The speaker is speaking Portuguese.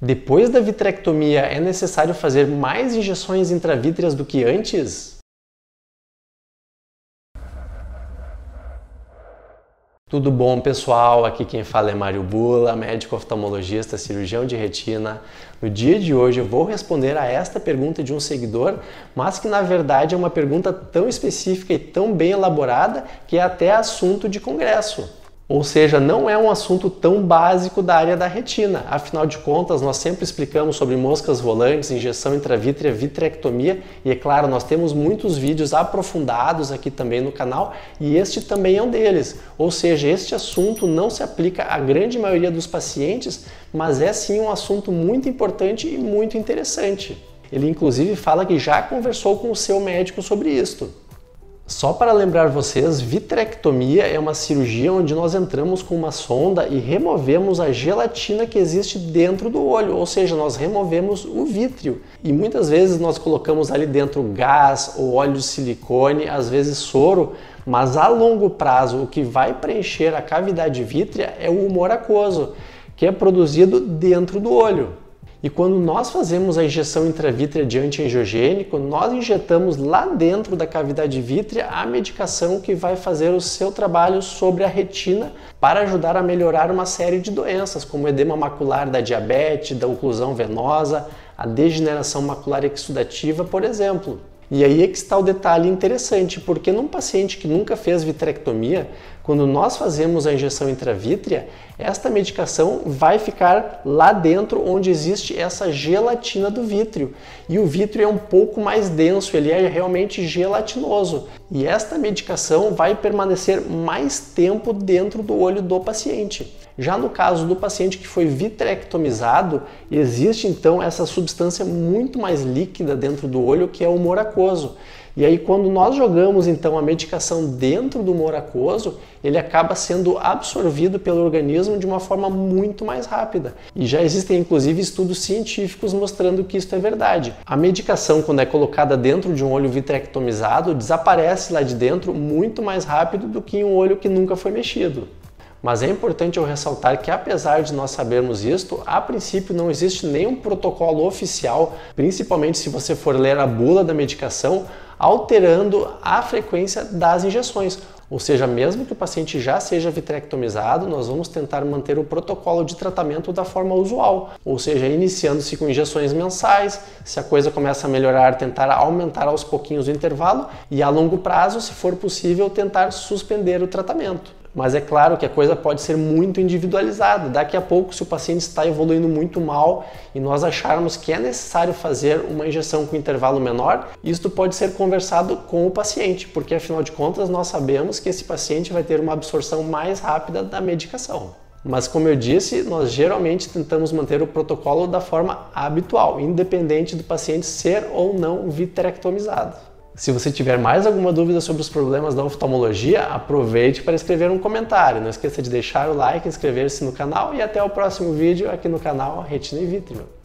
Depois da vitrectomia, é necessário fazer mais injeções intravítreas do que antes? Tudo bom, pessoal? Aqui quem fala é Mário Bula, médico oftalmologista, cirurgião de retina. No dia de hoje eu vou responder a esta pergunta de um seguidor, mas que na verdade é uma pergunta tão específica e tão bem elaborada que é até assunto de congresso. Ou seja, não é um assunto tão básico da área da retina. Afinal de contas, nós sempre explicamos sobre moscas volantes, injeção intravítrea, vitrectomia e, é claro, nós temos muitos vídeos aprofundados aqui também no canal e este também é um deles. Ou seja, este assunto não se aplica à grande maioria dos pacientes, mas é sim um assunto muito importante e muito interessante. Ele inclusive fala que já conversou com o seu médico sobre isto. Só para lembrar vocês, vitrectomia é uma cirurgia onde nós entramos com uma sonda e removemos a gelatina que existe dentro do olho, ou seja, nós removemos o vítreo. E muitas vezes nós colocamos ali dentro gás ou óleo de silicone, às vezes soro, mas a longo prazo o que vai preencher a cavidade vítrea é o humor aquoso, que é produzido dentro do olho. E quando nós fazemos a injeção intravítrea de antiangiogênico, nós injetamos lá dentro da cavidade vítrea a medicação que vai fazer o seu trabalho sobre a retina para ajudar a melhorar uma série de doenças, como edema macular da diabetes, da oclusão venosa, a degeneração macular exsudativa, por exemplo. E aí é que está o detalhe interessante, porque num paciente que nunca fez vitrectomia, quando nós fazemos a injeção intravítrea, esta medicação vai ficar lá dentro onde existe essa gelatina do vítreo. E o vítreo é um pouco mais denso, ele é realmente gelatinoso. E esta medicação vai permanecer mais tempo dentro do olho do paciente. Já no caso do paciente que foi vitrectomizado, existe então essa substância muito mais líquida dentro do olho, que é o humor aquoso. E aí quando nós jogamos então a medicação dentro do humor aquoso, ele acaba sendo absorvido pelo organismo de uma forma muito mais rápida. E já existem inclusive estudos científicos mostrando que isso é verdade. A medicação, quando é colocada dentro de um olho vitrectomizado, desaparece lá de dentro muito mais rápido do que em um olho que nunca foi mexido. Mas é importante eu ressaltar que, apesar de nós sabermos isto, a princípio não existe nenhum protocolo oficial, principalmente se você for ler a bula da medicação, alterando a frequência das injeções. Ou seja, mesmo que o paciente já seja vitrectomizado, nós vamos tentar manter o protocolo de tratamento da forma usual. Ou seja, iniciando-se com injeções mensais, se a coisa começa a melhorar, tentar aumentar aos pouquinhos o intervalo e, a longo prazo, se for possível, tentar suspender o tratamento. Mas é claro que a coisa pode ser muito individualizada. Daqui a pouco, se o paciente está evoluindo muito mal e nós acharmos que é necessário fazer uma injeção com intervalo menor, isto pode ser conversado com o paciente, porque afinal de contas nós sabemos que esse paciente vai ter uma absorção mais rápida da medicação. Mas como eu disse, nós geralmente tentamos manter o protocolo da forma habitual, independente do paciente ser ou não vitrectomizado. Se você tiver mais alguma dúvida sobre os problemas da oftalmologia, aproveite para escrever um comentário. Não esqueça de deixar o like, inscrever-se no canal e até o próximo vídeo aqui no canal Retina e Vítreo.